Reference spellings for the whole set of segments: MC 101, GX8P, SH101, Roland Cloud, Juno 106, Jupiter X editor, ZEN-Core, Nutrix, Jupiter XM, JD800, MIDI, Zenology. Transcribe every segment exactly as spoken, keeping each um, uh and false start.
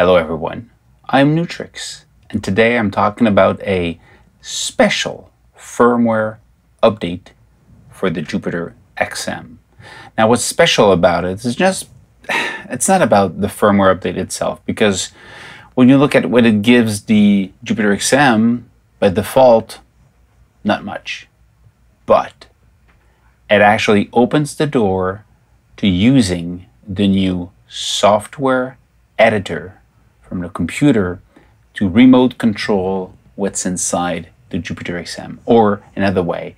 Hello everyone, I'm Nutrix, and today I'm talking about a special firmware update for the Jupiter X M. Now what's special about it is just, it's not about the firmware update itself, because when you look at what it gives the Jupiter X M, by default, not much. But it actually opens the door to using the new software editor from the computer to remote control what's inside the Jupiter X M. Or another way,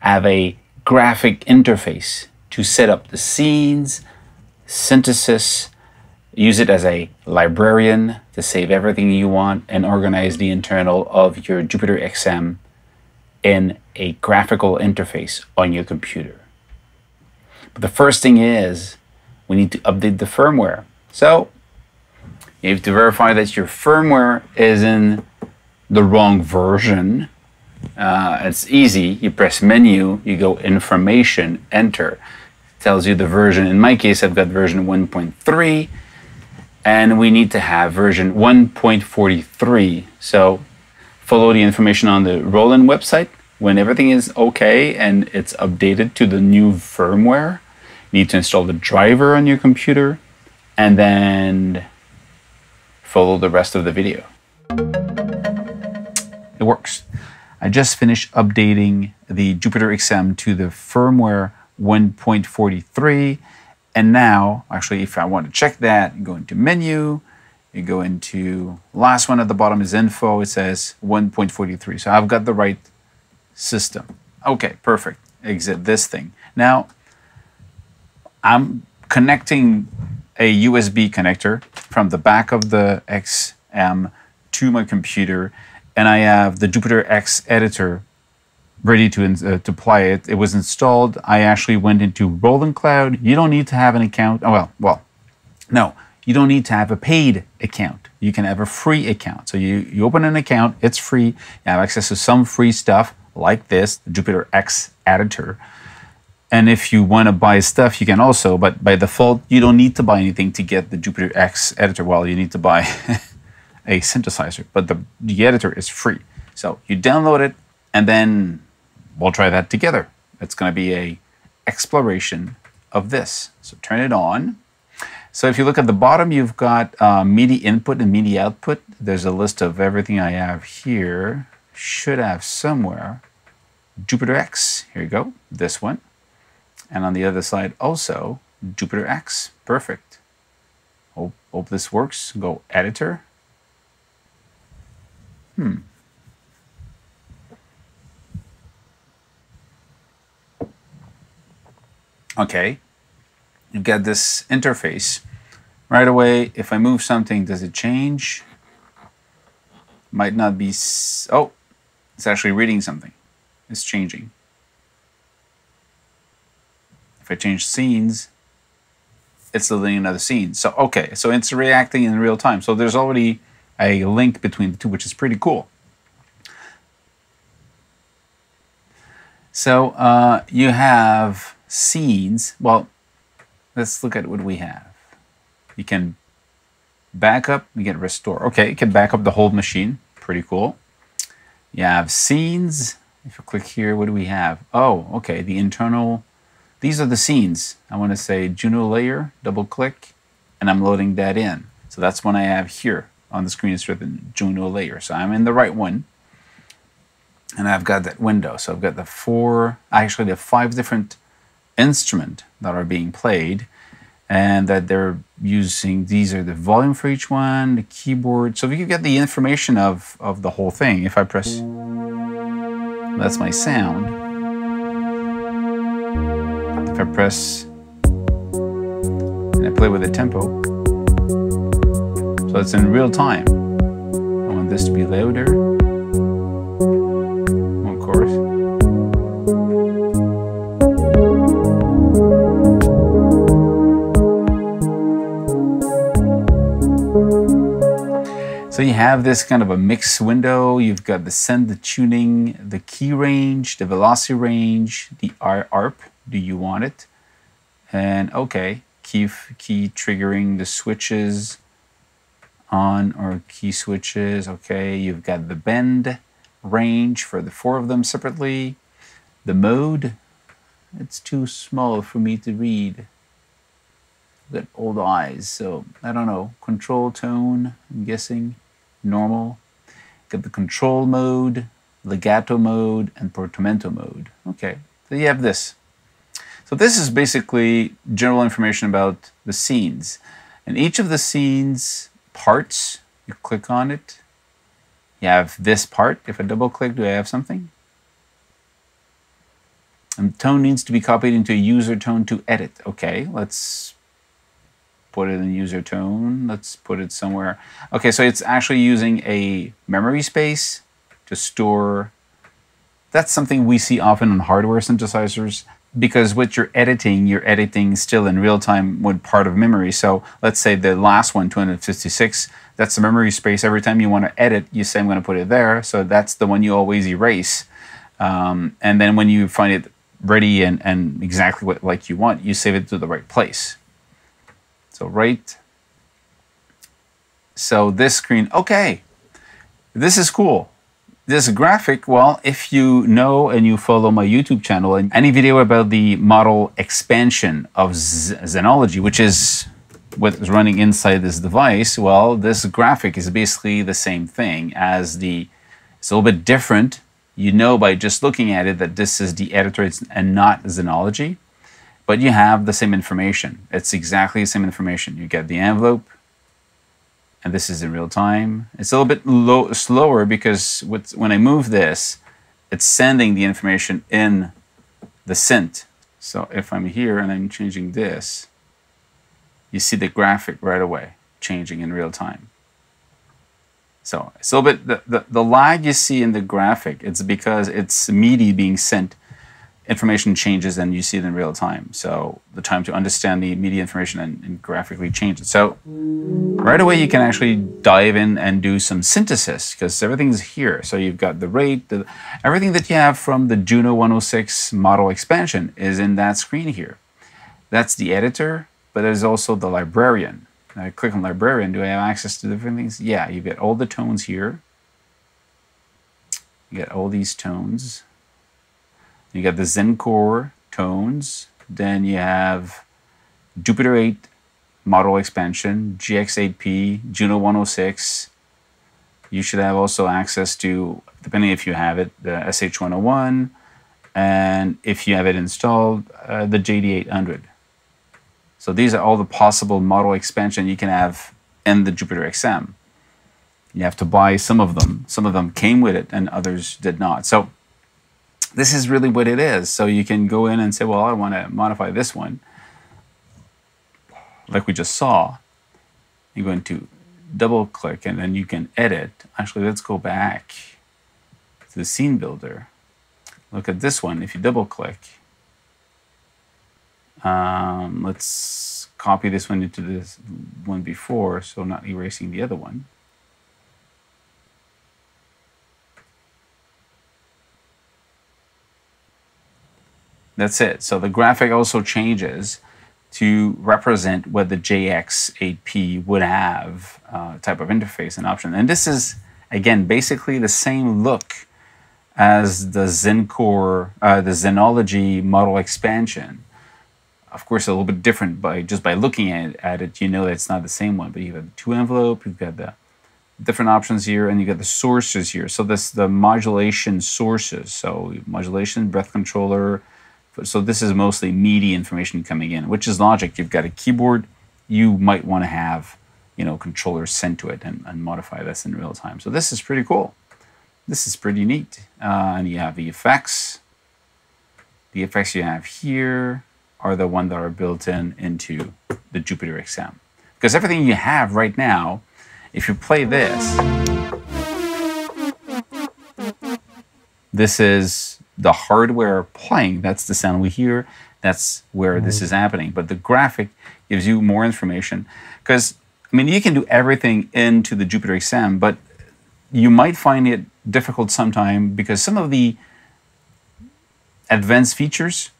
have a graphic interface to set up the scenes, synthesis, use it as a librarian to save everything you want and organize the internal of your Jupiter X M in a graphical interface on your computer. But the first thing is, we need to update the firmware. So you have to verify that your firmware is in the wrong version. Uh, it's easy. You press menu, you go information, enter. It tells you the version. In my case, I've got version one point three, and we need to have version one point forty-three. So follow the information on the Roland website. When everything is okay and it's updated to the new firmware, you need to install the driver on your computer, and then follow the rest of the video. It works. I just finished updating the Jupiter X M to the firmware one point forty-three. And now, actually, if I want to check that, you go into menu, you go into last one at the bottom is info, it says one point forty-three. So I've got the right system. Okay, perfect. Exit this thing. Now, I'm connecting a U S B connector from the back of the X M to my computer, and I have the Jupiter X editor ready to, uh, to play it. It was installed. I actually went into Roland Cloud. You don't need to have an account. Oh, well, well, no, you don't need to have a paid account. You can have a free account. So you, you open an account, it's free. You have access to some free stuff like this, the Jupiter X editor. And if you want to buy stuff, you can also, but by default, you don't need to buy anything to get the Jupiter X editor. Well, you need to buy a synthesizer, but the, the editor is free. So you download it, and then we'll try that together. It's going to be an exploration of this. So turn it on. So if you look at the bottom, you've got uh, MIDI input and MIDI output. There's a list of everything I have here. Should have somewhere Jupiter X. Here you go, this one. And on the other side also, Jupiter X. Perfect. Hope, hope this works. Go editor. Hmm. Okay. You get this interface. Right away, if I move something, does it change? Might not be... S oh, it's actually reading something. It's changing. If I change scenes, it's loading another scene. So, okay, so it's reacting in real time. So there's already a link between the two, which is pretty cool. So uh, you have scenes. Well, let's look at what we have. You can back up, you can restore. Okay, you can back up the whole machine. Pretty cool. You have scenes. If you click here, what do we have? Oh, okay, the internal... These are the scenes. I want to say Juno layer, double click, and I'm loading that in. So that's one I have here on the screen. It's written Juno layer. So I'm in the right one, and I've got that window. So I've got the four, actually the five different instruments that are being played, and that they're using. These are the volume for each one, the keyboard. So we can get the information of, of the whole thing. If I press, that's my sound. If I press and I play with the tempo, so it's in real time. I want this to be louder, one chorus. So you have this kind of a mix window. You've got the send, the tuning, the key range, the velocity range, the A R P. Do you want it? And okay, key, key triggering the switches. on our key switches. Okay, you've got the bend range for the four of them separately. The mode, it's too small for me to read. Got old eyes, so I don't know. Control tone, I'm guessing, normal. Got the control mode, legato mode, and portamento mode. Okay, so you have this. So this is basically general information about the scenes. And each of the scenes parts, you click on it, you have this part. If I double click, do I have something? And tone needs to be copied into a user tone to edit. Okay, let's put it in user tone. Let's put it somewhere. Okay, so it's actually using a memory space to store. That's something we see often on hardware synthesizers, because what you're editing, you're editing still in real time one part of memory. So let's say the last one, two hundred fifty-six, that's the memory space. Every time you want to edit, you say, I'm going to put it there. So that's the one you always erase. Um, and then when you find it ready and, and exactly what like you want, you save it to the right place. So right, so this screen, okay, this is cool. This graphic, well, if you know and you follow my YouTube channel and any video about the model expansion of Zenology, which is what is running inside this device, well, this graphic is basically the same thing as the, it's a little bit different. You know by just looking at it that this is the editor and not Zenology. But you have the same information. It's exactly the same information. You get the envelope, and this is in real time. It's a little bit low, slower because with, when I move this, it's sending the information in the synth. So if I'm here and I'm changing this, you see the graphic right away changing in real time. So it's a little bit, the, the, the lag you see in the graphic, it's because it's MIDI being sent. Information changes and you see it in real time. So the time to understand the media information and, and graphically change it. So right away you can actually dive in and do some synthesis because everything's here. So you've got the rate, the, everything that you have from the Juno one oh six model expansion is in that screen here. That's the editor, but there's also the librarian. Now I click on librarian, do I have access to different things? Yeah, you get all the tones here. You get all these tones. You got the ZEN-Core tones, then you have Jupiter eight model expansion, G X eight P, Juno one oh six. You should have also access to, depending if you have it, the S H one oh one, and if you have it installed, uh, the J D eight hundred. So these are all the possible model expansion you can have in the Jupiter X M. You have to buy some of them. Some of them came with it and others did not. So this is really what it is. So you can go in and say, well, I want to modify this one. Like we just saw, you're going to double click and then you can edit. Actually, let's go back to the scene builder. Look at this one. If you double click, um, let's copy this one into this one before. So not erasing the other one. That's it. So the graphic also changes to represent what the J X eight P would have uh, type of interface and option. And this is, again, basically the same look as the Zen-Core, uh, the Zenology model expansion. Of course, a little bit different, by just by looking at, at it, you know that it's not the same one. But you have the two envelope, you've got the different options here, and you got the sources here. So this the modulation sources. So modulation, breath controller. So this is mostly MIDI information coming in, which is logic. You've got a keyboard. You might want to have, you know, controllers sent to it and, and modify this in real time. So this is pretty cool. This is pretty neat. Uh, and you have the effects. The effects you have here are the ones that are built in into the Jupiter X M. Because everything you have right now, if you play this, this is the hardware playing. That's the sound we hear. That's where this is happening. But the graphic gives you more information. Because, I mean, you can do everything into the Jupiter X M, but you might find it difficult sometime because some of the advanced features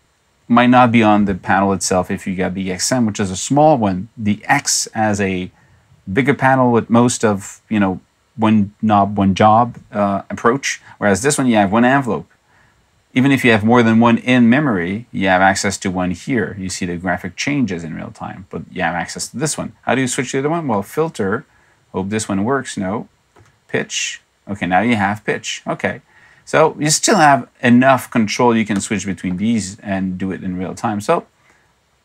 might not be on the panel itself if you got the X M, which is a small one. The X as a bigger panel with most of, you know, one knob, one job uh, approach. Whereas this one, you have one envelope. Even if you have more than one in memory, you have access to one here. You see the graphic changes in real time, but you have access to this one. How do you switch to the other one? Well, filter, hope this one works, no. Pitch, okay, now you have pitch, okay. So you still have enough control. You can switch between these and do it in real time. So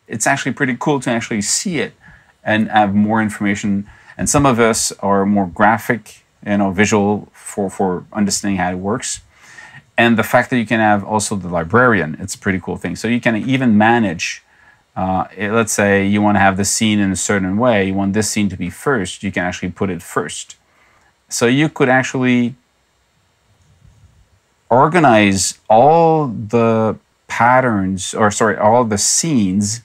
it's actually pretty cool to actually see it and have more information. And some of us are more graphic, you know, visual for, for understanding how it works. And the fact that you can have also the librarian, it's a pretty cool thing. So you can even manage, uh, it, let's say you want to have the scene in a certain way, you want this scene to be first, you can actually put it first. So you could actually organize all the patterns, or sorry, all the scenes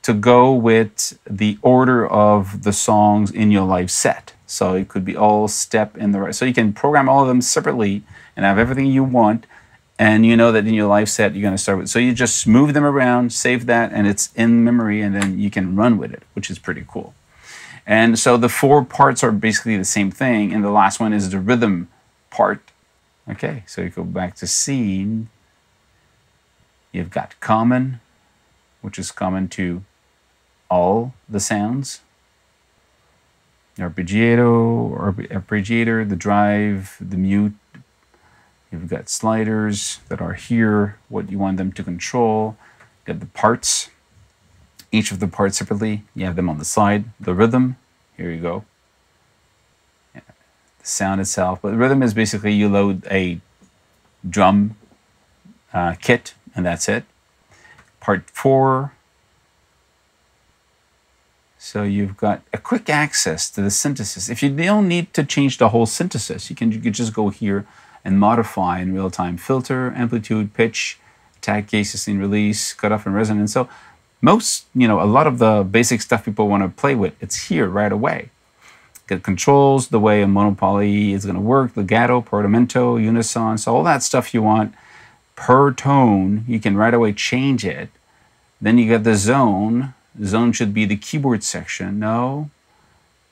to go with the order of the songs in your live set. So it could be all step in the right. So you can program all of them separately and have everything you want. And you know that in your live set, you're going to start with. So you just move them around, save that, and it's in memory. And then you can run with it, which is pretty cool. And so the four parts are basically the same thing. And the last one is the rhythm part. Okay, so you go back to scene. You've got common, which is common to all the sounds. Arpeggiato, arpeggiator, the drive, the mute. You've got sliders that are here, what you want them to control. You've got the parts, each of the parts separately. You have them on the side. The rhythm, here you go. Yeah. The sound itself. But the rhythm is basically you load a drum uh, kit, and that's it. Part four. So you've got a quick access to the synthesis. If you don't need to change the whole synthesis, you can, you can just go here and modify in real time. Filter, amplitude, pitch, attack, gate, sustain, release, cutoff, and resonance. So most, you know, a lot of the basic stuff people want to play with, it's here right away. Get controls, the way a monopoly is going to work, legato, portamento, unison, so all that stuff you want per tone, you can right away change it. Then you get the zone. Zone should be the keyboard section. No,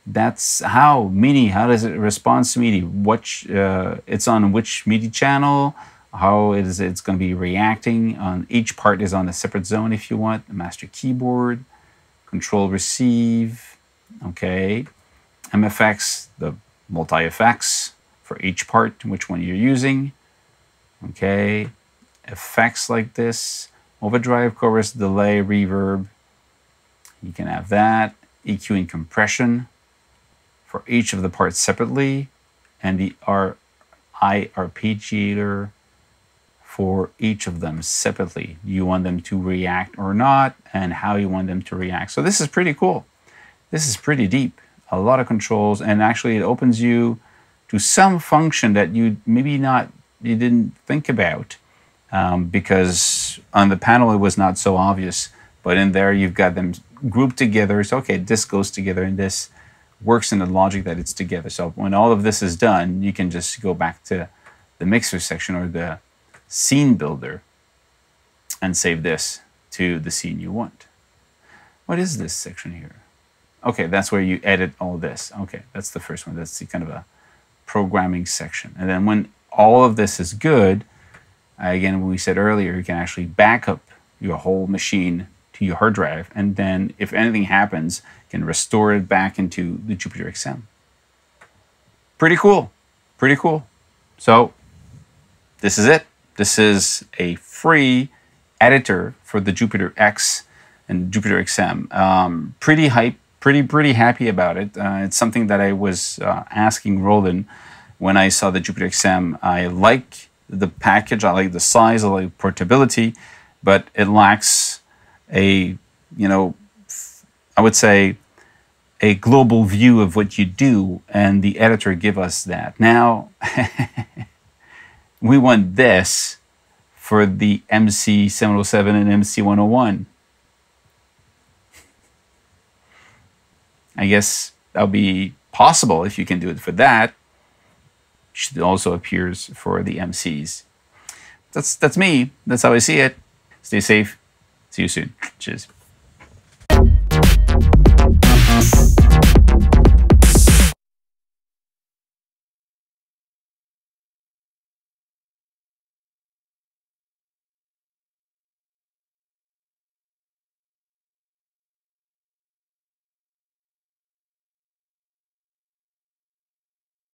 that's how MIDI. How does it respond to MIDI? What uh, it's on which MIDI channel? How it is it's going to be reacting on each part is on a separate zone if you want. The master keyboard, control receive. Okay, M F X, the multi effects for each part, which one you're using. Okay, effects like this, overdrive, chorus, delay, reverb. You can have that, E Q and compression for each of the parts separately, and the R I arpeggiator for each of them separately. You want them to react or not, and how you want them to react. So this is pretty cool. This is pretty deep, a lot of controls, and actually it opens you to some function that you maybe not, you didn't think about um, because on the panel it was not so obvious, but in there you've got them grouped together. So, okay, this goes together and this works in the logic that it's together. So when all of this is done, you can just go back to the mixer section or the scene builder and save this to the scene you want. What is this section here? Okay, that's where you edit all this. Okay, that's the first one. That's the kind of a programming section. And then when all of this is good, again, we said earlier, you can actually back up your whole machine to your hard drive, and then if anything happens, you can restore it back into the Jupiter X M. Pretty cool, pretty cool. So this is it. This is a free editor for the Jupiter X and Jupiter X M. Um, pretty hype, pretty, pretty happy about it. Uh, it's something that I was uh, asking Roland when I saw the Jupiter X M. I like the package, I like the size, I like portability, but it lacks a, you know, I would say a global view of what you do, and the editor give us that. Now, we want this for the M C seven oh seven and M C one oh one. I guess that'll be possible if you can do it for that. It also appears for the M Cs. That's, that's me. That's how I see it. Stay safe. See you soon. Cheers.